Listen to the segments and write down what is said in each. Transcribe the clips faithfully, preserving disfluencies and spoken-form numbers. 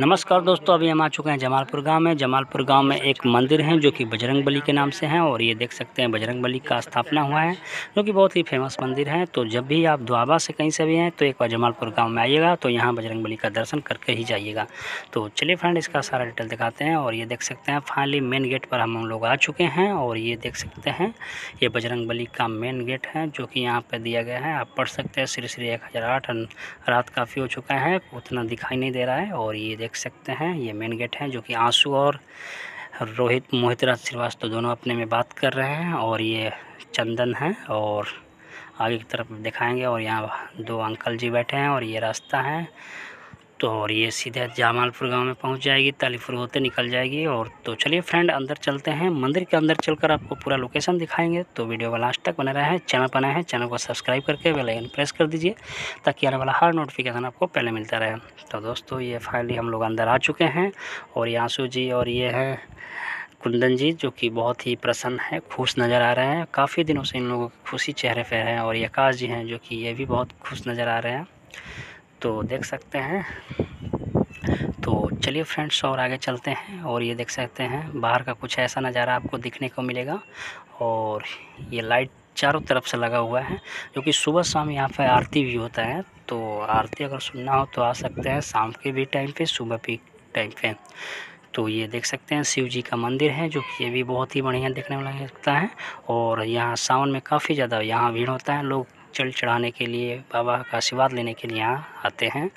नमस्कार दोस्तों, अभी हम आ चुके हैं जमालपुर गांव में। जमालपुर गांव में एक मंदिर है जो कि बजरंगबली के नाम से है, और ये देख सकते हैं बजरंगबली का स्थापना हुआ है जो कि बहुत ही फेमस मंदिर है। तो जब भी आप दोआबा से कहीं से भी हैं तो एक बार जमालपुर गाँव में आइएगा तो यहाँ बजरंगबली का दर्शन करके ही जाइएगा। तो चलिए फ्रेंड, इसका सारा डिटेल दिखाते हैं। और ये देख सकते हैं फाइनली मेन गेट पर हम लोग आ चुके हैं, और ये देख सकते हैं ये बजरंगबली का मेन गेट है जो कि यहाँ पर दिया गया है। आप पढ़ सकते हैं श्री श्री एक हज़ार आठ। रात काफ़ी हो चुका है, उतना दिखाई नहीं दे रहा है। और ये देख सकते हैं ये मेन गेट है जो कि आंसू और रोहित मोहितराज श्रीवास्तव दोनों अपने में बात कर रहे हैं। और ये चंदन है और आगे की तरफ दिखाएंगे। और यहाँ दो अंकल जी बैठे हैं और ये रास्ता है। तो और ये सीधे जमालपुर गांव में पहुंच जाएगी, तालीपुर होते निकल जाएगी। और तो चलिए फ्रेंड, अंदर चलते हैं। मंदिर के अंदर चलकर आपको पूरा लोकेशन दिखाएंगे, तो वीडियो को लास्ट तक बने रहें। चैनल बना है, चैनल को सब्सक्राइब करके बेल आइकन प्रेस कर दीजिए ताकि आने वाला हर नोटिफिकेशन आपको पहले मिलता रहे। तो दोस्तों, ये फाइनली हम लोग अंदर आ चुके हैं। और ये आंसू जी और ये है कुंदन जी जो कि बहुत ही प्रसन्न है, खुश नज़र आ रहे हैं। काफ़ी दिनों से इन लोगों के खुशी चेहरे पर हैं। और ये आकाश जी हैं जो कि ये भी बहुत खुश नज़र आ रहे हैं। तो देख सकते हैं। तो चलिए फ्रेंड्स, और आगे चलते हैं। और ये देख सकते हैं बाहर का कुछ ऐसा नज़ारा आपको दिखने को मिलेगा। और ये लाइट चारों तरफ से लगा हुआ है जो कि सुबह शाम यहाँ पर आरती भी होता है। तो आरती अगर सुनना हो तो आ सकते हैं, शाम के भी टाइम पे, सुबह भी टाइम पे। तो ये देख सकते हैं शिव जी का मंदिर है जो कि ये भी बहुत ही बढ़िया देखने में लगता है। और यहाँ सावन में काफ़ी ज़्यादा यहाँ भीड़ होता है, लोग जल चढ़ाने के लिए, बाबा का आशीर्वाद लेने के लिए यहाँ आते हैं।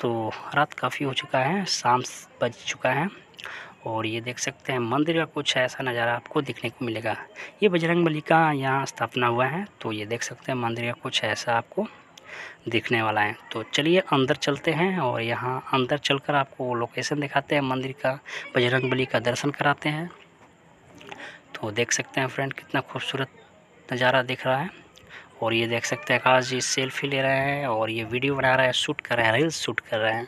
तो रात काफ़ी हो चुका है, शाम बज चुका है। और ये देख सकते हैं मंदिर का कुछ ऐसा नज़ारा आपको दिखने को मिलेगा। ये बजरंगबली का यहाँ स्थापना हुआ है। तो ये देख सकते हैं मंदिर का कुछ ऐसा आपको दिखने वाला है। तो चलिए अंदर चलते हैं। और यहाँ अंदर चलकर आपको लोकेशन दिखाते हैं मंदिर का, बजरंगबली का दर्शन कराते हैं। तो देख सकते हैं फ्रेंड कितना खूबसूरत नज़ारा दिख रहा है। और ये देख सकते हैं आकाश जी सेल्फी ले रहे हैं और ये वीडियो बना रहे हैं, शूट कर रहे हैं, रील्स शूट कर रहे हैं।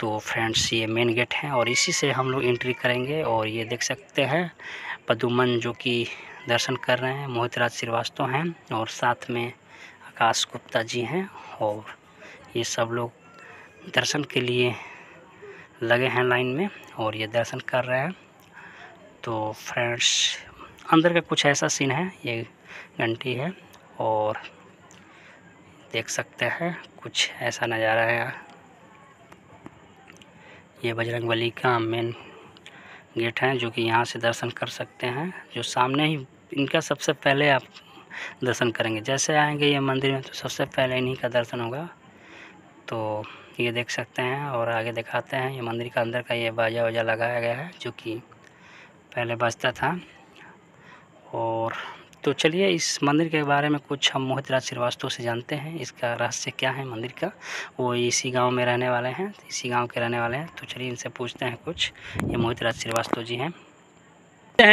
तो फ्रेंड्स, ये मेन गेट है और इसी से हम लोग एंट्री करेंगे। और ये देख सकते हैं पदुमन जो कि दर्शन कर रहे हैं, मोहितराज श्रीवास्तव हैं और साथ में आकाश गुप्ता जी हैं। और ये सब लोग दर्शन के लिए लगे हैं लाइन में और ये दर्शन कर रहे हैं। तो फ्रेंड्स, अंदर का कुछ ऐसा सीन है। ये घंटी है और देख सकते हैं कुछ ऐसा नज़ारा है। ये बजरंगबली का मेन गेट है जो कि यहाँ से दर्शन कर सकते हैं। जो सामने ही इनका सबसे पहले आप दर्शन करेंगे, जैसे आएंगे ये मंदिर में तो सबसे पहले इन्हीं का दर्शन होगा। तो ये देख सकते हैं और आगे दिखाते हैं। ये मंदिर का अंदर का ये बाजा वजा लगाया गया है जो कि पहले बजता था। और तो चलिए इस मंदिर के बारे में कुछ हम मोहितराज श्रीवास्तव से जानते हैं, इसका रहस्य क्या है मंदिर का। वो इसी गांव में रहने वाले हैं, इसी गांव के रहने वाले हैं। तो चलिए इनसे पूछते हैं कुछ। ये मोहितराज श्रीवास्तव जी हैं,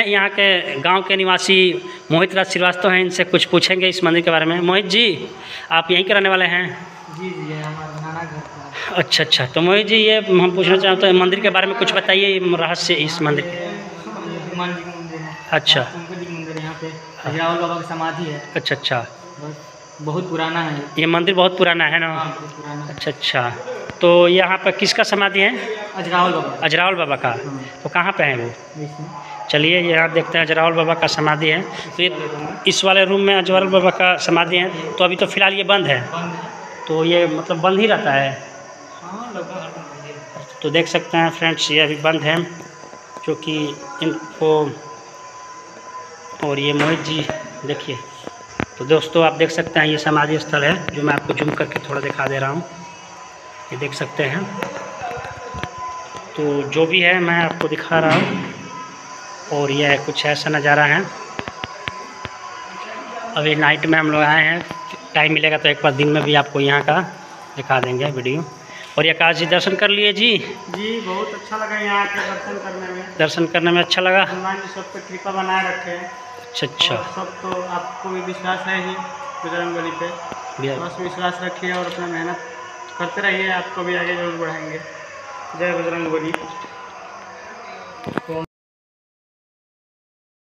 यहाँ के गांव के निवासी मोहितराज श्रीवास्तव हैं। इनसे कुछ पूछेंगे इस मंदिर के बारे में। मोहित जी, आप यहीं के रहने वाले हैं? जी जी, हमारा नाना घर था। अच्छा अच्छा। तो मोहित जी, ये हम पूछना चाहते हैं मंदिर के बारे में कुछ बताइए, रहस्य इस मंदिर के। अच्छा, अजरावल बाबा की समाधि है। अच्छा अच्छा, बहुत पुराना है ये मंदिर, बहुत पुराना है ना। पुराना। अच्छा अच्छा। तो यहाँ पर किसका समाधि है? अजरावल बाबा। अजरावल बाबा का। तो कहाँ पे है वो? चलिए यहाँ देखते हैं। अजरावल बाबा का समाधि है। तो ये इस वाले रूम में अजरावल बाबा का समाधि है। तो अभी तो फिलहाल ये बंद है, तो ये मतलब बंद ही रहता है। तो देख सकते हैं फ्रेंड्स, ये अभी बंद है क्योंकि इनको। और ये मोहित जी देखिए। तो दोस्तों, आप देख सकते हैं ये समाधि स्थल है जो मैं आपको जूम करके थोड़ा दिखा दे रहा हूँ। ये देख सकते हैं। तो जो भी है मैं आपको दिखा रहा हूँ। और यह कुछ ऐसा नज़ारा है। अभी नाइट में हम लोग आए हैं, टाइम मिलेगा तो एक बार दिन में भी आपको यहाँ का दिखा देंगे वीडियो। और ये आकाश जी दर्शन कर लिए। जी जी, बहुत अच्छा लगा यहाँ के दर्शन करने में। दर्शन करने में अच्छा लगा। भगवान जी सब पे कृपा बनाए रखे हैं। अच्छा अच्छा। सब तो आपको भी विश्वास है ही बजरंगबली पे, बस विश्वास रखिए और अपना मेहनत करते रहिए, आपको भी आगे जरूर बढ़ाएंगे। जय बजरंगबली।